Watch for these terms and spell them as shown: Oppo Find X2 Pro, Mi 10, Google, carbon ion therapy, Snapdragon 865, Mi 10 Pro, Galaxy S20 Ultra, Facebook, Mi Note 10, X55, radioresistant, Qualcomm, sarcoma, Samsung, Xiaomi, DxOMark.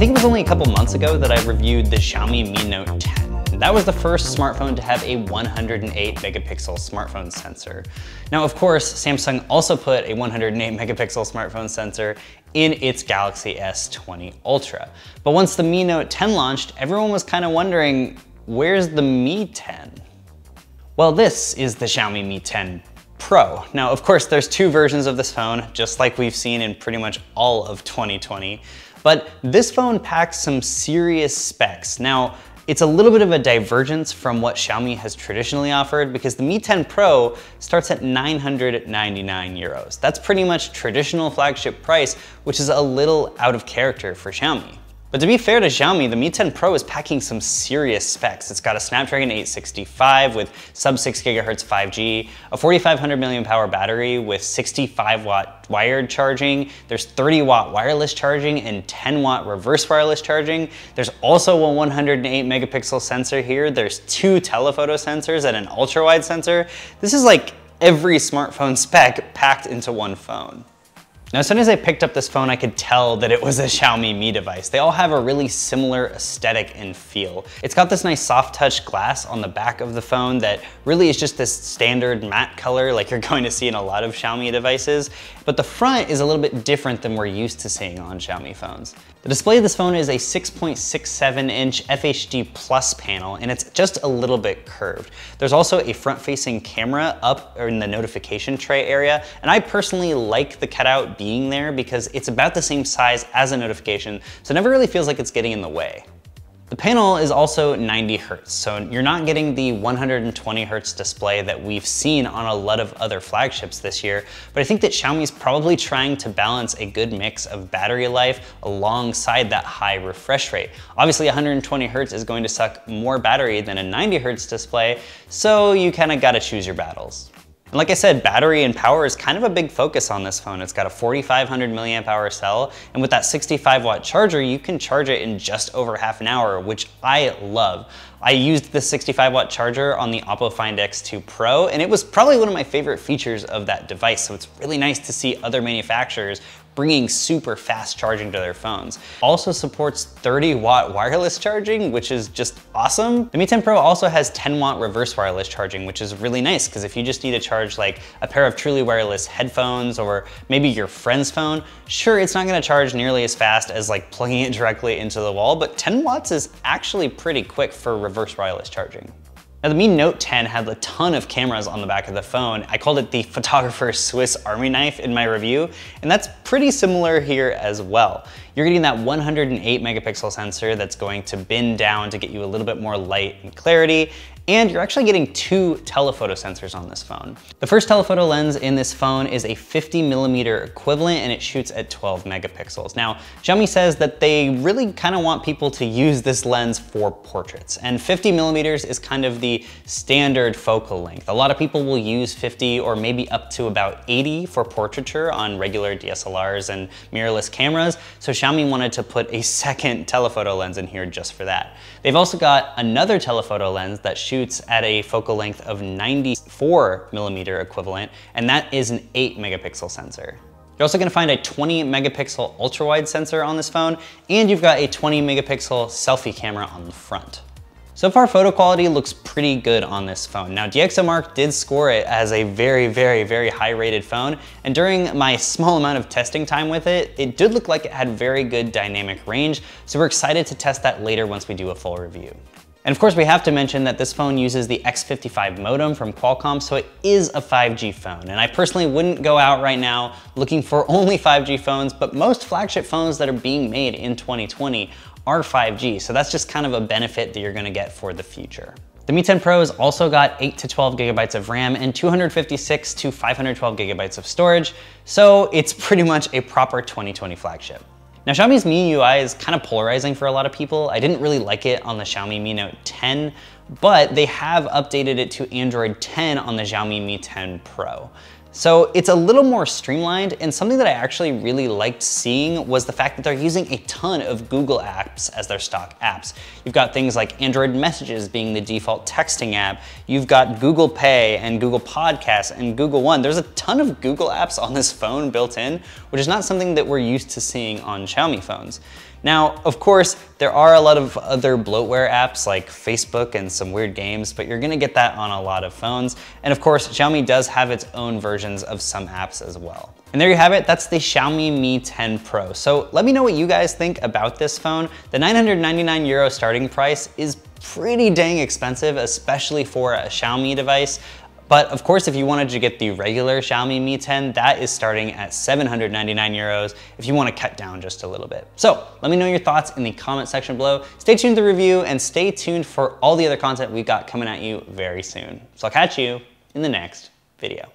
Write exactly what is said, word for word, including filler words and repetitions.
think it was only a couple months ago that I reviewed the Xiaomi Mi Note ten. That was the first smartphone to have a one hundred eight megapixel smartphone sensor. Now, of course, Samsung also put a one hundred eight megapixel smartphone sensor in its Galaxy S twenty Ultra. But once the Mi Note ten launched, everyone was kind of wondering, where's the Mi ten? Well, this is the Xiaomi Mi ten Pro. Now, of course, there's two versions of this phone, just like we've seen in pretty much all of twenty twenty, but this phone packs some serious specs. Now, it's a little bit of a divergence from what Xiaomi has traditionally offered because the Mi ten Pro starts at nine hundred ninety-nine euros. That's pretty much traditional flagship price, which is a little out of character for Xiaomi. But to be fair to Xiaomi, the Mi ten Pro is packing some serious specs. It's got a Snapdragon eight sixty-five with sub six gigahertz five G, a forty-five hundred milliamp hour battery with sixty-five watt wired charging. There's thirty watt wireless charging and ten watt reverse wireless charging. There's also a one hundred eight megapixel sensor here. There's two telephoto sensors and an ultra wide sensor. This is like every smartphone spec packed into one phone. Now, as soon as I picked up this phone, I could tell that it was a Xiaomi Mi device. They all have a really similar aesthetic and feel. It's got this nice soft touch glass on the back of the phone that really is just this standard matte color like you're going to see in a lot of Xiaomi devices. But the front is a little bit different than we're used to seeing on Xiaomi phones. The display of this phone is a six point six seven inch F H D plus panel, and it's just a little bit curved. There's also a front facing camera up in the notification tray area. And I personally like the cutout being there because it's about the same size as a notification, so it never really feels like it's getting in the way. The panel is also ninety hertz, so you're not getting the one hundred twenty hertz display that we've seen on a lot of other flagships this year, but I think that Xiaomi's probably trying to balance a good mix of battery life alongside that high refresh rate. Obviously, one hundred twenty hertz is going to suck more battery than a ninety hertz display, so you kind of got to choose your battles. And like I said, battery and power is kind of a big focus on this phone. It's got a forty-five hundred milliamp hour cell, and with that sixty-five watt charger, you can charge it in just over half an hour, which I love. I used the sixty-five watt charger on the Oppo Find X two Pro, and it was probably one of my favorite features of that device, so it's really nice to see other manufacturers bringing super fast charging to their phones. Also supports thirty watt wireless charging, which is just awesome. The Mi ten Pro also has ten watt reverse wireless charging, which is really nice because if you just need to charge like a pair of truly wireless headphones or maybe your friend's phone, sure, it's not gonna charge nearly as fast as like plugging it directly into the wall, but ten watts is actually pretty quick for reverse wireless charging. Now, the Mi Note ten had a ton of cameras on the back of the phone. I called it the photographer's Swiss Army knife in my review, and that's pretty similar here as well. You're getting that one hundred eight megapixel sensor that's going to bend down to get you a little bit more light and clarity, and you're actually getting two telephoto sensors on this phone. The first telephoto lens in this phone is a fifty millimeter equivalent, and it shoots at twelve megapixels. Now, Xiaomi says that they really kind of want people to use this lens for portraits, and fifty millimeters is kind of the standard focal length. A lot of people will use fifty or maybe up to about eighty for portraiture on regular D S L Rs and mirrorless cameras, so Xiaomi wanted to put a second telephoto lens in here just for that. They've also got another telephoto lens that shoots at a focal length of ninety-four millimeter equivalent, and that is an eight megapixel sensor. You're also gonna find a twenty megapixel ultra wide sensor on this phone, and you've got a twenty megapixel selfie camera on the front. So far, photo quality looks pretty good on this phone. Now, DxOMark did score it as a very, very, very high rated phone. And during my small amount of testing time with it, it did look like it had very good dynamic range. So we're excited to test that later once we do a full review. And of course, we have to mention that this phone uses the X fifty-five modem from Qualcomm, so it is a five G phone. And I personally wouldn't go out right now looking for only five G phones, but most flagship phones that are being made in twenty twenty are five G, so that's just kind of a benefit that you're gonna get for the future. The Mi ten Pro has also got eight to twelve gigabytes of RAM and two hundred fifty-six to five hundred twelve gigabytes of storage, so it's pretty much a proper twenty twenty flagship. Now, Xiaomi's Mi U I is kind of polarizing for a lot of people. I didn't really like it on the Xiaomi Mi Note ten, but they have updated it to Android ten on the Xiaomi Mi ten Pro. So it's a little more streamlined, and something that I actually really liked seeing was the fact that they're using a ton of Google apps as their stock apps. You've got things like Android Messages being the default texting app. You've got Google Pay and Google Podcasts and Google One. There's a ton of Google apps on this phone built in, which is not something that we're used to seeing on Xiaomi phones. Now, of course, there are a lot of other bloatware apps like Facebook and some weird games, but you're gonna get that on a lot of phones. And of course, Xiaomi does have its own versions of some apps as well. And there you have it, that's the Xiaomi Mi ten Pro. So let me know what you guys think about this phone. The nine hundred ninety-nine euro starting price is pretty dang expensive, especially for a Xiaomi device. But of course, if you wanted to get the regular Xiaomi Mi ten, that is starting at seven hundred ninety-nine euros if you want to cut down just a little bit. So let me know your thoughts in the comment section below. Stay tuned to the review and stay tuned for all the other content we got coming at you very soon. So I'll catch you in the next video.